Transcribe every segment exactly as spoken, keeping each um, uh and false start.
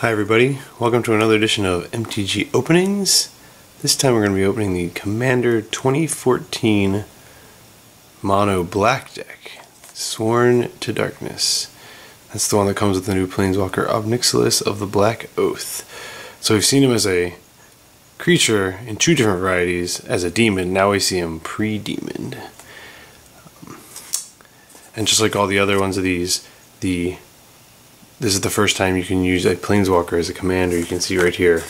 Hi everybody, welcome to another edition of M T G Openings. This time we're going to be opening the Commander twenty fourteen Mono Black deck, Sworn to Darkness. That's the one that comes with the new Planeswalker, Ob Nixilis of the Black Oath. So we've seen him as a creature in two different varieties, as a demon, now we see him pre-demoned. And just like all the other ones of these, the This is the first time you can use a Planeswalker as a commander. You can see right here,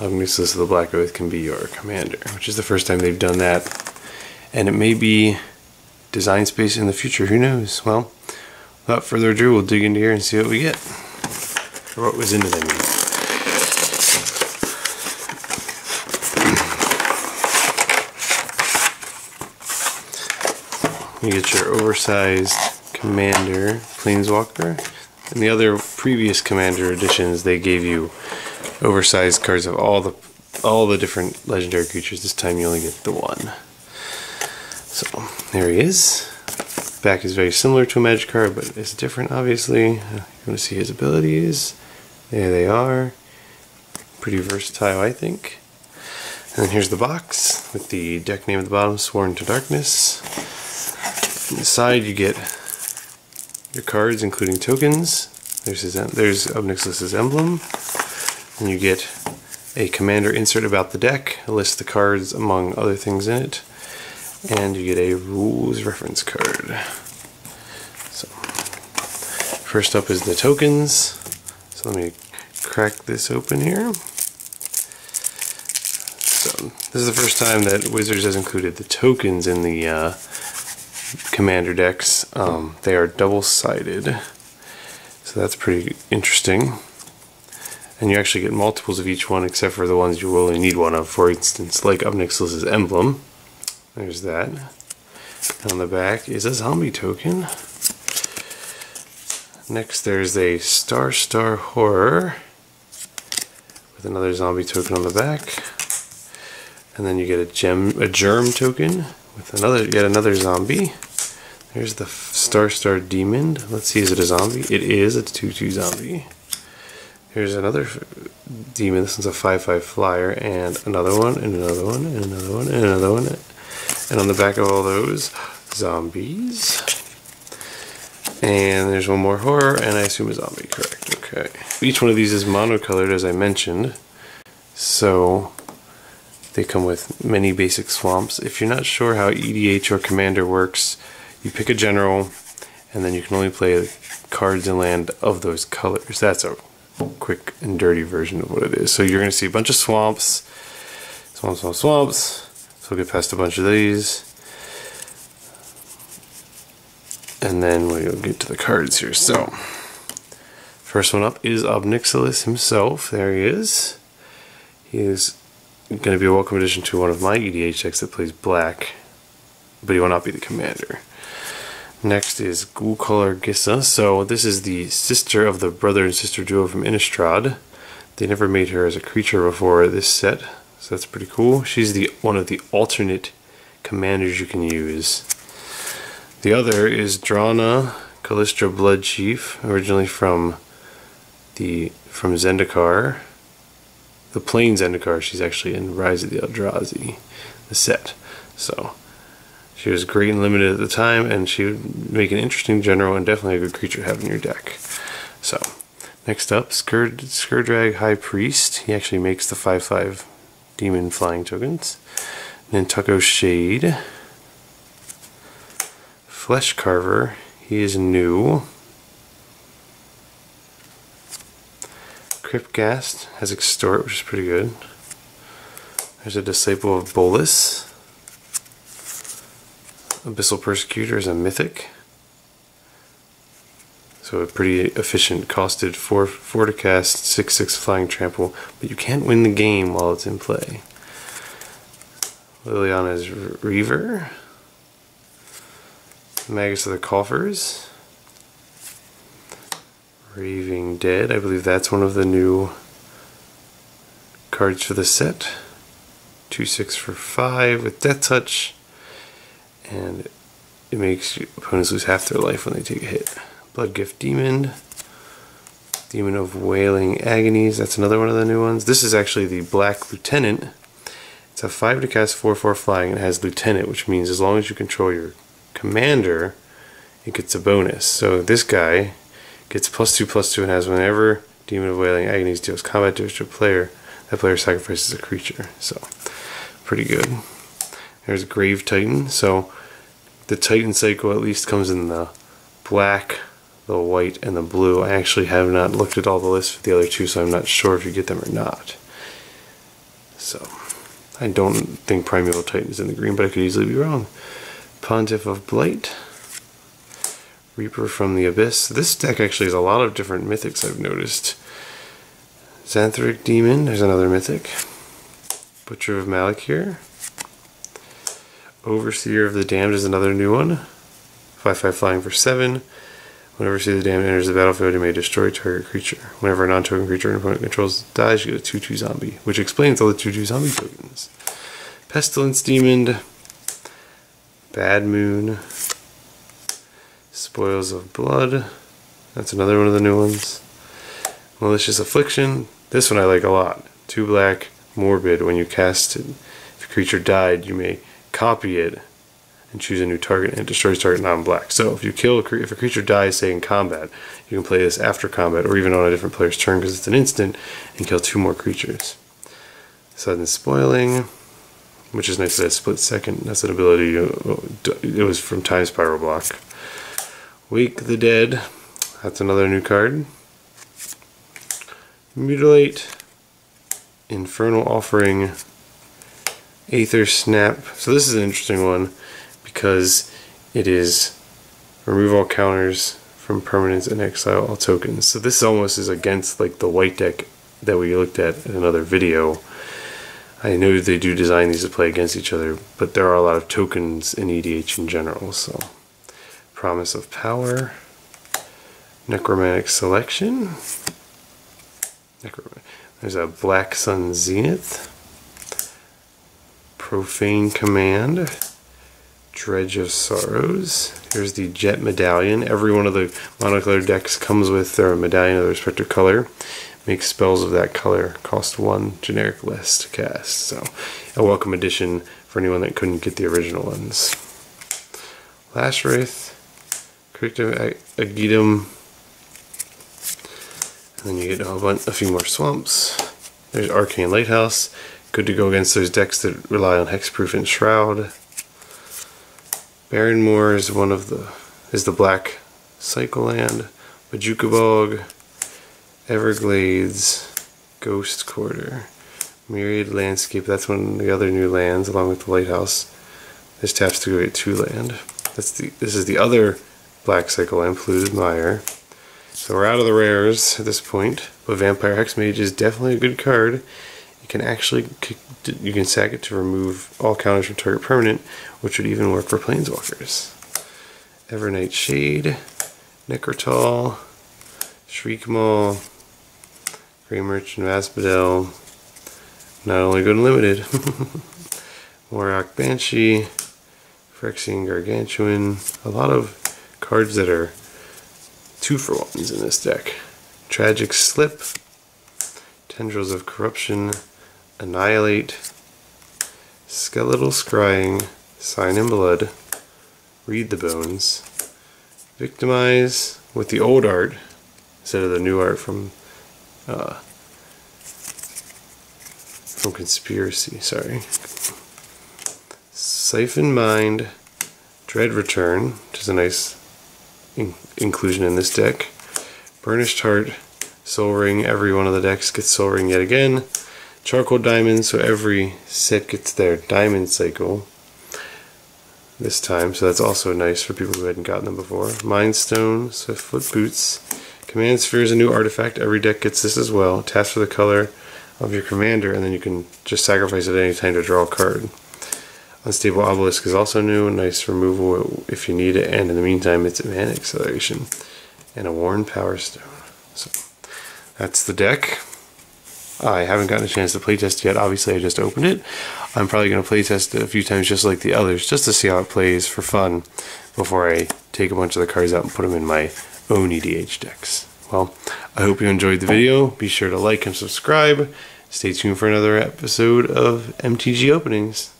Ob Nixilis of the Black Oath can be your commander, which is the first time they've done that. And it may be design space in the future, who knows? Well, without further ado, we'll dig into here and see what we get. Or what was into them. You get your oversized commander Planeswalker. In the other previous Commander editions, they gave you oversized cards of all the all the different legendary creatures. This time you only get the one. So there he is. Back is very similar to a Magic card, but it's different, obviously. You want to see his abilities. There they are. Pretty versatile, I think. And then here's the box with the deck name at the bottom, Sworn to Darkness. Inside you get your cards, including tokens. There's his em there's Ob Nixilis's emblem, and you get a commander insert about the deck, a list of the cards among other things in it, and you get a rules reference card. So, first up is the tokens. So let me crack this open here. So this is the first time that Wizards has included the tokens in the Uh, Commander decks. Um, they are double-sided, so that's pretty interesting. And you actually get multiples of each one, except for the ones you only need one of. For instance, like Ob Nixilis's emblem. There's that. And on the back is a zombie token. Next, there's a Star Star Horror with another zombie token on the back, and then you get a gem, a germ token. With another, yet another zombie. There's the Star Star Demon. Let's see, is it a zombie? It is, it's a two two zombie. Here's another demon. This one's a five five flyer, and another one, and another one, and another one, and another one. And on the back of all those, zombies. And there's one more horror, and I assume a zombie, correct, okay. Each one of these is monocolored, as I mentioned. So they come with many basic swamps. If you're not sure how E D H or Commander works, you pick a general, and then you can only play cards and land of those colors. That's a quick and dirty version of what it is. So you're gonna see a bunch of swamps, swamps, swamps, swamps. So we'll get past a bunch of these. And then we'll get to the cards here. So, first one up is Ob Nixilis himself. There he is. He is going to be a welcome addition to one of my E D H decks that plays black, but he will not be the commander. Next is Ghoulcaller Gissa. So this is the sister of the brother and sister duo from Innistrad. They never made her as a creature before this set, so that's pretty cool. She's the one of the alternate commanders you can use. The other is Drana, Kalistra Bloodchief, originally from the from Zendikar. The Plains Zendikar. She's actually in Rise of the Eldrazi, the set. So she was great and limited at the time, and she would make an interesting general and definitely a good creature to have in your deck. So next up, Skirsdag High Priest. He actually makes the five five demon flying tokens. Nantuko Shade. Flesh Carver. He is new. Crypt Ghast has Extort, which is pretty good. There's a Disciple of Bolas. Abyssal Persecutor is a mythic. So a pretty efficient, costed four, four to cast, six six flying trample, but you can't win the game while it's in play. Liliana's Reaver. Magus of the Coffers. Raving Dead, I believe that's one of the new cards for the set. two six for five with Death Touch, and it makes opponents lose half their life when they take a hit. Bloodgift Demon, Demon of Wailing Agonies, that's another one of the new ones. This is actually the Black Lieutenant. It's a five to cast four four flying and it has Lieutenant, which means as long as you control your commander, it gets a bonus. So this guy gets plus two plus two and has whenever Demon of Wailing Agonies deals combat damage to a player, that player sacrifices a creature. So pretty good. There's Grave Titan. So the Titan cycle at least comes in the black, the white, and the blue. I actually have not looked at all the lists for the other two, so I'm not sure if you get them or not. So, I don't think Primeval Titan is in the green, but I could easily be wrong. Pontiff of Blight. Reaper from the Abyss. This deck actually has a lot of different mythics I've noticed. Xanthric Demon, there's another mythic. Butcher of Malakir. Overseer of the Damned is another new one. five five flying for seven. Whenever Overseer of the Damned enters the battlefield, you may destroy target creature. Whenever a non-token creature an opponent controls dies, you get a two two zombie, which explains all the two two zombie tokens. Pestilence Demon, Bad Moon, Spoils of Blood, that's another one of the new ones. Malicious Affliction, this one I like a lot. Two black, morbid, when you cast it, if a creature died, you may copy it and choose a new target, and it destroys target non-black. So if you kill, if a creature dies, say in combat, you can play this after combat or even on a different player's turn because it's an instant, and kill two more creatures. Sudden Spoiling, which is nice that it's split second. That's an ability. You, it was from Time Spiral block. Wake the Dead. That's another new card. Mutilate, Infernal Offering, Aether Snap. So this is an interesting one, because it is remove all counters from permanents and exile all tokens. So this almost is against like the white deck that we looked at in another video. I know they do design these to play against each other, but there are a lot of tokens in E D H in general. So Promise of Power, Necromantic Selection, Necrom there's a Black Sun Zenith, Profane Command, Dredge of Sorrows. Here's the Jet Medallion. Every one of the monocolored decks comes with their medallion of the respective color. Make spells of that color cost one generic less to cast. So a welcome addition for anyone that couldn't get the original ones. Lash Wraith, Crypt of Agidum, and then you get a, bunch, a few more swamps. There's Arcane Lighthouse. Good to go against those decks that rely on Hexproof and Shroud. Barren Moor is one of the is the black cycle land. Bajuka Bog, Everglades, Ghost Quarter, Myriad Landscape. That's one of the other new lands, along with the Lighthouse. This taps to go get two land. That's the this is the other black cycle land, Polluted Mire. So we're out of the rares at this point. But Vampire Hexmage is definitely a good card. You can actually you can sack it to remove all counters from target permanent, which would even work for planeswalkers. Evernight Shade, Necrotal, Shriek Maul, Grey Merchant of Asphodel. Not only good and limited. Morak Banshee, Phyrexian Gargantuan. A lot of cards that are two for ones in this deck. Tragic Slip, Tendrils of Corruption, Annihilate, Skeletal Scrying, Sign in Blood, Read the Bones, Victimize with the old art instead of the new art from uh, from Conspiracy, sorry. Siphon Mind, Dread Return, which is a nice in inclusion in this deck. Burnished Heart, Soul Ring. Every one of the decks gets Soul Ring yet again. Charcoal Diamond, so every set gets their diamond cycle this time, so that's also nice for people who hadn't gotten them before. Mind Stone, Swiftfoot Boots. Command Sphere is a new artifact. Every deck gets this as well. Taps for the color of your commander, and then you can just sacrifice it at any time to draw a card. Unstable Obelisk is also new. Nice removal if you need it, and in the meantime it's a mana acceleration. And a Worn Power Stone. So that's the deck. I haven't gotten a chance to playtest yet. Obviously, I just opened it. I'm probably going to playtest it a few times just like the others, just to see how it plays for fun before I take a bunch of the cards out and put them in my own E D H decks. Well, I hope you enjoyed the video. Be sure to like and subscribe. Stay tuned for another episode of M T G Openings.